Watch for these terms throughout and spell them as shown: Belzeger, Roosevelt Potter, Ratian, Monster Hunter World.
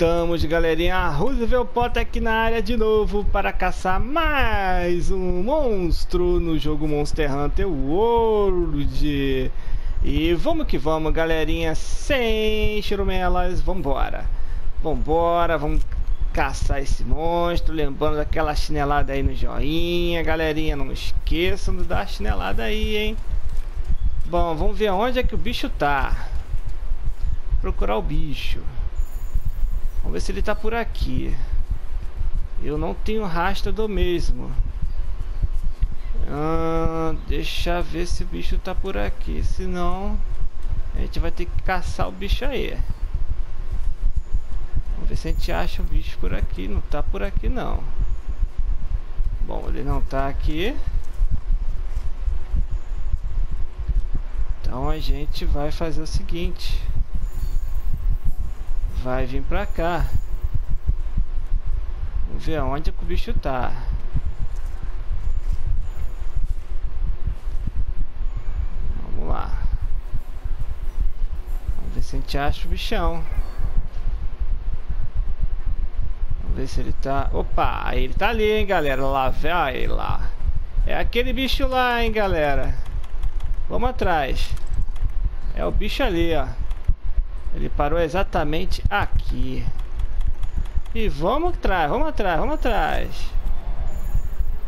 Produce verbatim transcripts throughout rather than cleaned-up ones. Voltamos, galerinha, Roosevelt Potter aqui na área de novo para caçar mais um monstro no jogo Monster Hunter World. E vamos que vamos, galerinha, sem chirumelas, vambora. Vambora, vamos caçar esse monstro, lembrando daquela chinelada aí no joinha. Galerinha, não esqueçam de dar a chinelada aí, hein. Bom, vamos ver onde é que o bicho tá. Procurar o bicho. Vamos ver se ele tá por aqui. Eu não tenho rastro do mesmo. Ah, deixa ver se o bicho tá por aqui. Senão a gente vai ter que caçar o bicho aí. Vamos ver se a gente acha o bicho por aqui. Não tá por aqui não. Bom, ele não tá aqui. Então a gente vai fazer o seguinte. Vai vir pra cá. Vamos ver onde é que o bicho tá. Vamos lá. Vamos ver se a gente acha o bichão. Vamos ver se ele tá... Opa, ele tá ali, hein, galera. Lá, vai lá. É aquele bicho lá, hein, galera. Vamos atrás. É o bicho ali, ó. Ele parou exatamente aqui. E vamos atrás, vamos atrás, vamos atrás.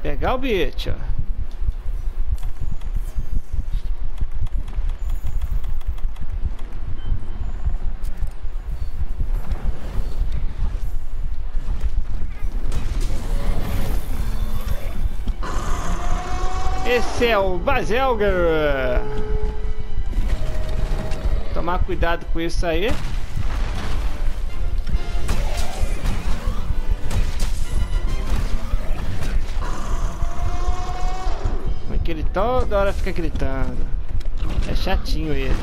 Pegar o bicho. Esse é o Belzeger. Tomar cuidado com isso aí. Porque ele toda hora fica gritando. É chatinho ele.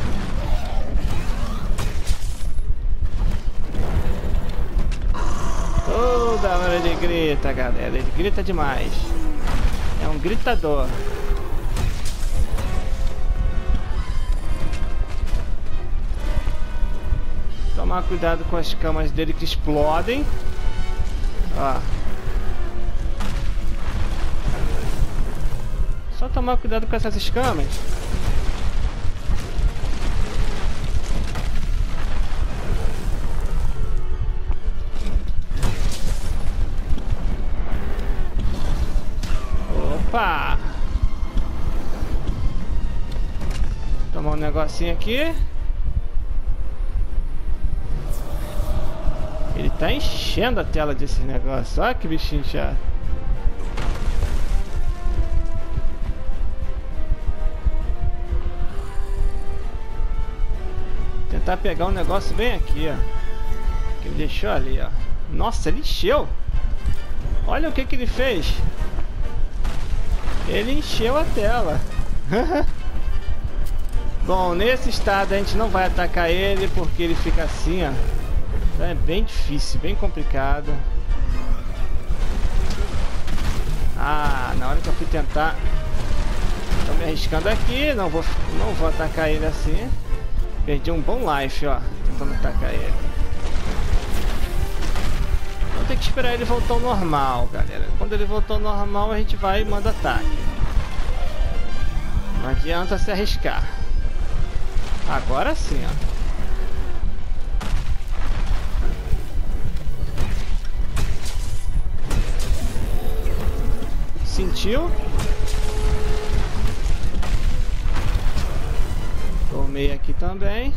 Toda hora ele grita, galera. Ele grita demais. É um gritador. Tomar cuidado com as camas dele que explodem. Ó. Só tomar cuidado com essas escamas. Opa! Tomar um negocinho aqui. Ele tá enchendo a tela desse negócio. Olha que bichinho chato. Tentar pegar um negócio bem aqui, ó. Que ele deixou ali, ó. Nossa, ele encheu. Olha o que que ele fez. Ele encheu a tela. Bom, nesse estado a gente não vai atacar ele, porque ele fica assim, ó. É bem difícil, bem complicado. Ah, na hora que eu fui tentar, tô me arriscando aqui, não vou, não vou atacar ele assim. Perdi um bom life, ó, tentando atacar ele. Vou ter que esperar ele voltar ao normal, galera. Quando ele voltar ao normal, a gente vai e manda ataque. Não adianta se arriscar. Agora sim, ó. Sentiu? Tomei aqui também.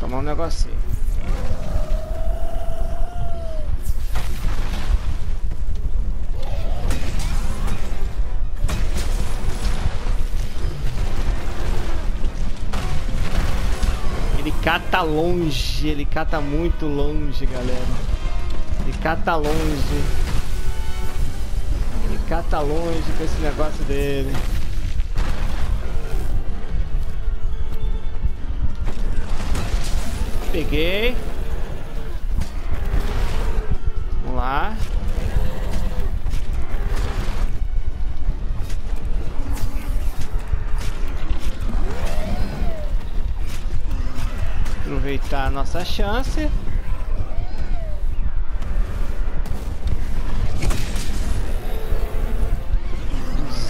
Tomar um negocinho. Cata longe, ele cata muito longe, galera. Ele cata longe. Ele cata longe com esse negócio dele. Peguei. Vamos lá. aproveitar a nossa chance.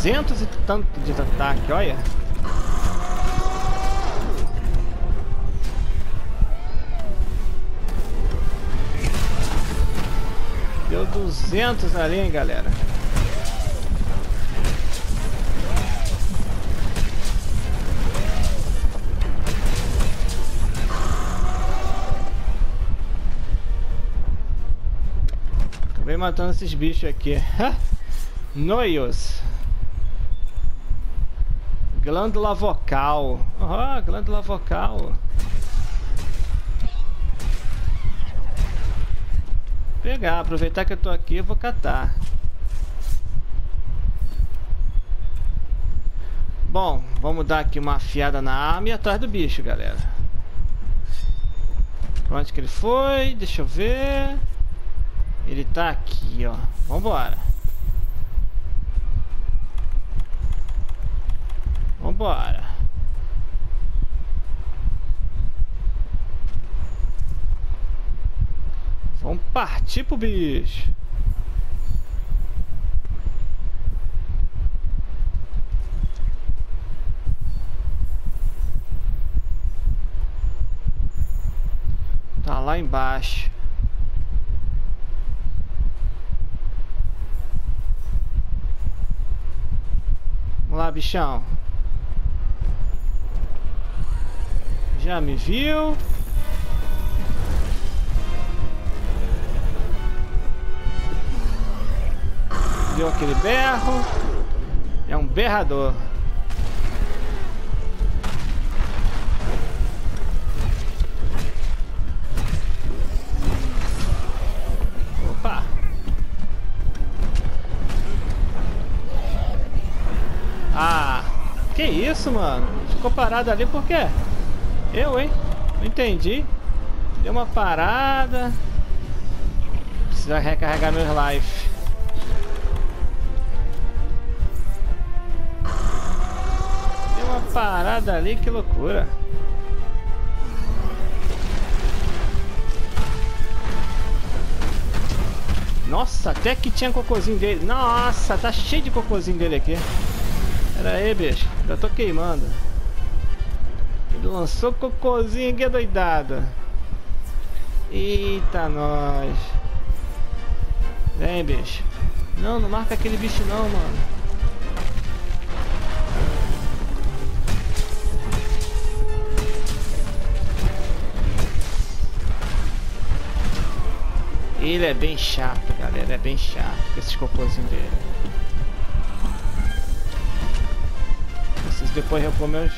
duzentos e tanto de ataque, olha. Deu duzentos na linha, hein, galera. Acabei matando esses bichos aqui. Noios. Glândula vocal. Ah, oh, glândula vocal. Pegar, aproveitar que eu tô aqui, eu vou catar. Bom, vamos dar aqui uma afiada na arma e atrás do bicho, galera. Pra onde que ele foi? Deixa eu ver. Ele tá aqui, ó. Vambora. Vambora. Vamos partir pro bicho. Tá lá embaixo. Vamos lá, bichão. Já me viu? Deu aquele berro. É um berrador. Opa. Ah, que isso, mano? Ficou parado ali por quê? Eu, hein? Não entendi. Deu uma parada. Precisa recarregar meus life. Parada ali, que loucura. Nossa, até que tinha cocôzinho dele. Nossa, tá cheio de cocôzinho dele aqui. Pera aí, bicho. Já tô queimando. Ele lançou cocôzinho aqui, doidado. Eita, nós. Vem, bicho. Não, não marca aquele bicho não, mano. Ele é bem chato, galera, é bem chato com esses cocôzinhos dele. Preciso depois repor meus...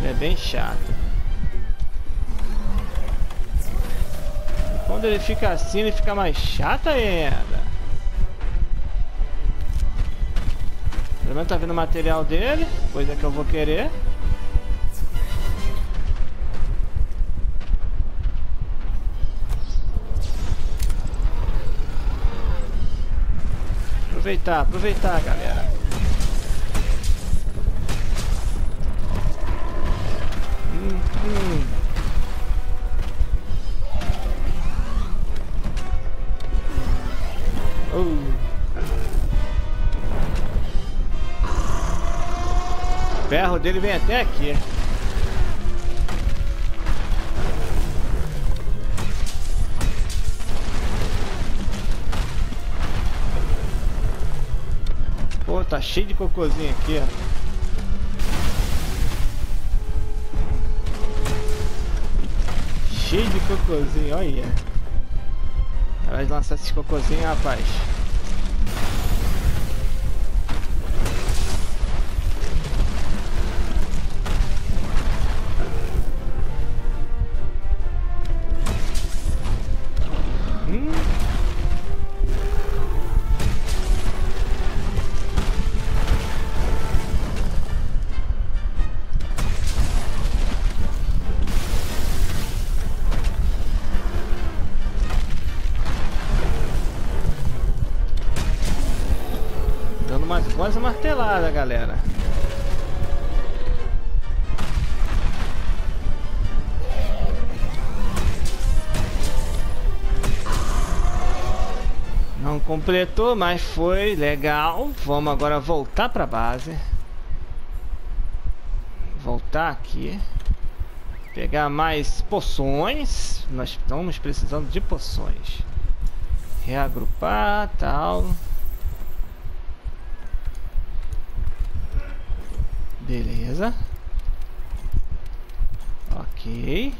Ele é bem chato. Quando ele fica assim, ele fica mais chato ainda. Pelo menos tá vendo o material dele, coisa que eu vou querer. Aproveitar, aproveitar, galera. Hum, hum. Oh. O ferro dele vem até aqui. Pô, tá cheio de cocôzinho aqui, ó. Cheio de cocôzinho, olha. Vai lançar esses cocôzinhos, rapaz. Quase martelada, galera. não completou, mas foi legal. Vamos agora voltar para a base. Voltar aqui. Pegar mais poções. Nós estamos precisando de poções. Reagrupar, tal. Beleza. Ok.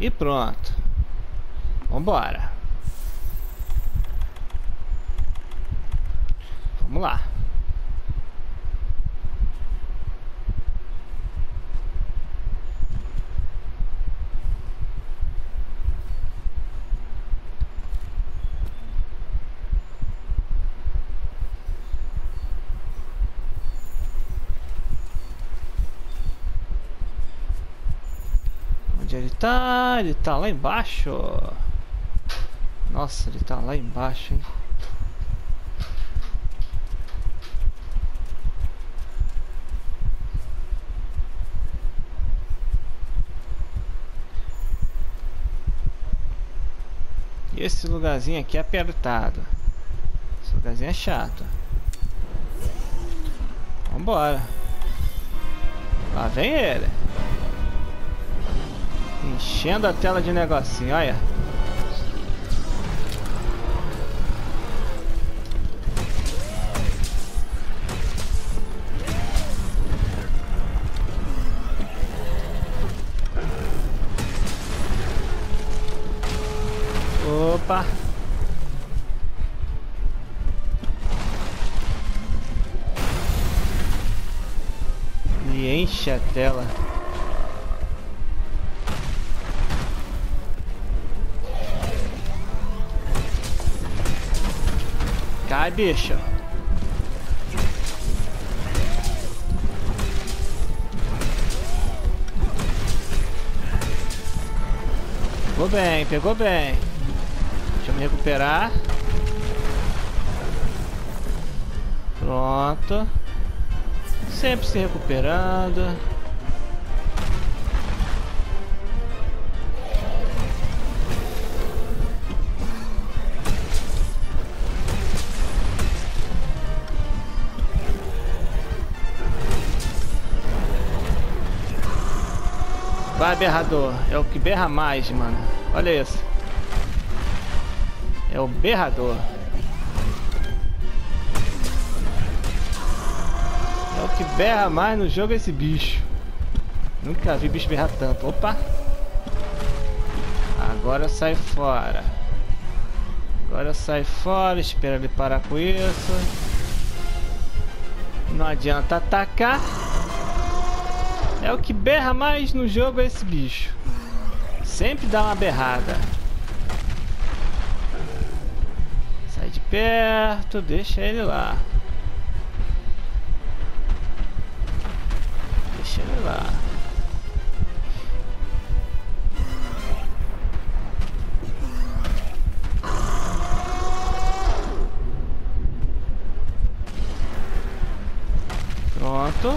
E pronto. Vambora. Vamos lá. Onde ele tá? Ele tá lá embaixo. Nossa, ele tá lá embaixo, hein? Esse lugarzinho aqui é apertado. Esse lugarzinho é chato. Vambora. Lá vem ele. Enchendo a tela de negocinho, olha. Opa. E enche a tela. Cai, bicho. Pegou bem, pegou bem. Deixa eu me recuperar. Pronto. Sempre se recuperando. Vai, berrador. É o que berra mais, mano. Olha isso. É o berrador. É o que berra mais no jogo, esse bicho. Nunca vi bicho berrar tanto. Opa! Agora sai fora. Agora sai fora. Espera ele parar com isso. Não adianta atacar. É o que berra mais no jogo, esse bicho. Sempre dá uma berrada. De perto, deixa ele lá. Deixa ele lá. Pronto.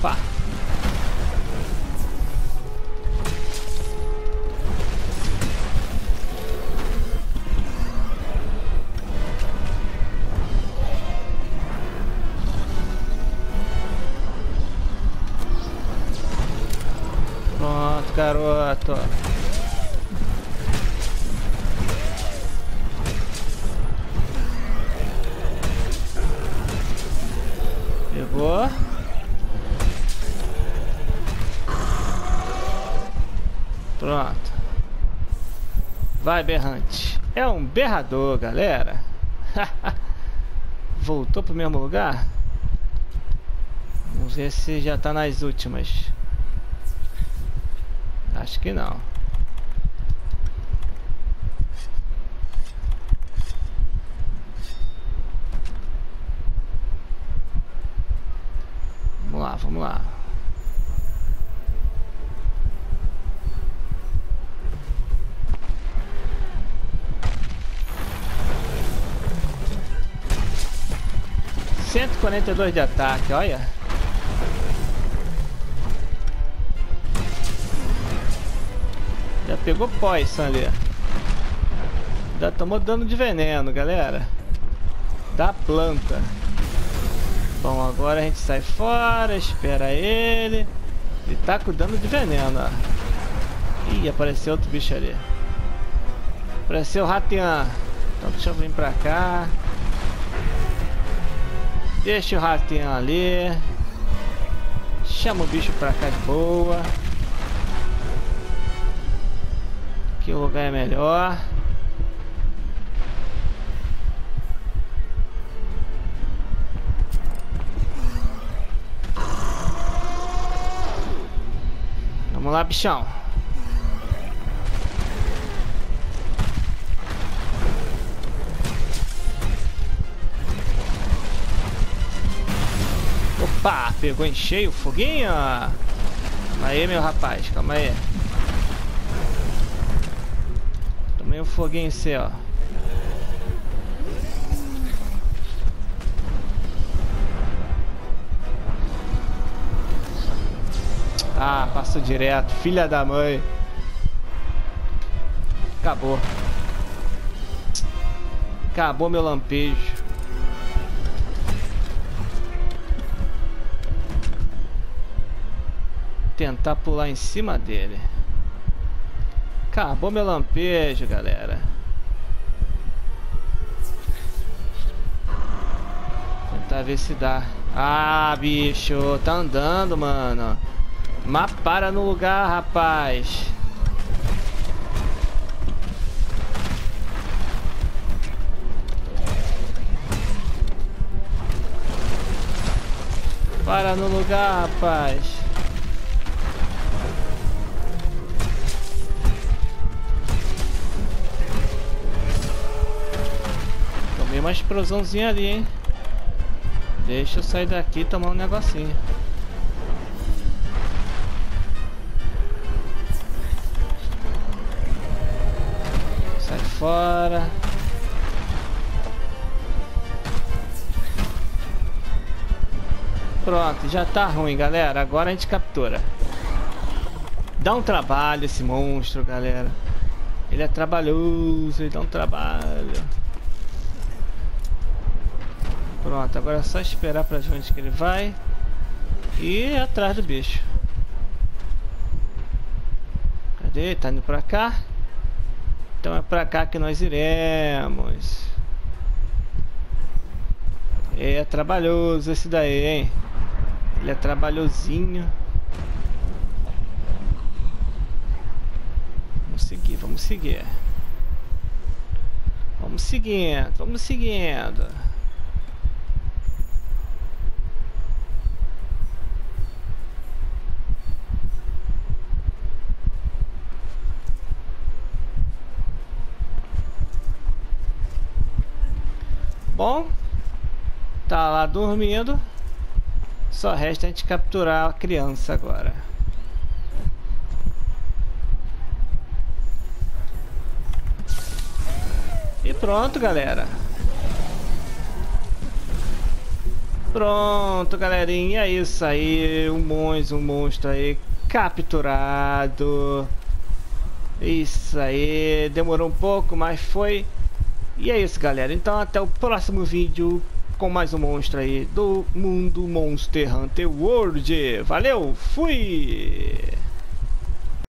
Opa. Garoto, pegou. Pronto. Vai, berrante. É um berrador, galera. Voltou pro mesmo lugar. Vamos ver se já tá nas últimas. Acho que não. Vamos lá, vamos lá. cento e quarenta e dois de ataque, olha. pegou poison ali. Dá, tomou dano de veneno, galera. Da planta. Bom, agora a gente sai fora, espera ele. Ele tá com dano de veneno, ó. Ih, apareceu outro bicho ali. Apareceu o Ratian. Então deixa eu vir pra cá. Deixa o Ratian ali. Chama o bicho pra cá de boa. Aqui o lugar é melhor. Vamos lá, bichão. Opa, pegou em cheio o foguinho. Calma aí, meu rapaz, calma aí. Tomei um foguinho seu, ó. Ah, passou direto, filha da mãe. Acabou. Acabou meu lampejo. Vou tentar pular em cima dele. Acabou meu lampejo, galera. Vou tentar ver se dá. Ah, bicho, tá andando, mano. Mas para no lugar, rapaz. Para no lugar, rapaz. Tomei uma explosãozinha ali, hein. Deixa eu sair daqui e tomar um negocinho. Fora. Pronto, já tá ruim, galera. Agora a gente captura. Dá um trabalho esse monstro, galera. Ele é trabalhoso, ele dá um trabalho. Pronto, agora é só esperar pra onde que ele vai e ir atrás do bicho. Cadê? Tá indo pra cá. Então é pra cá que nós iremos. É trabalhoso esse daí, hein? Ele é trabalhosinho. Vamos seguir, vamos seguir. Vamos seguindo, vamos seguindo. Bom, tá lá dormindo. Só resta a gente capturar a criança agora. E pronto, galera. Pronto, galerinha. É isso aí. Um monstro, um monstro aí capturado. Isso aí. Demorou um pouco, mas foi. E é isso, galera, então até o próximo vídeo com mais um monstro aí do mundo Monster Hunter World. Valeu, fui!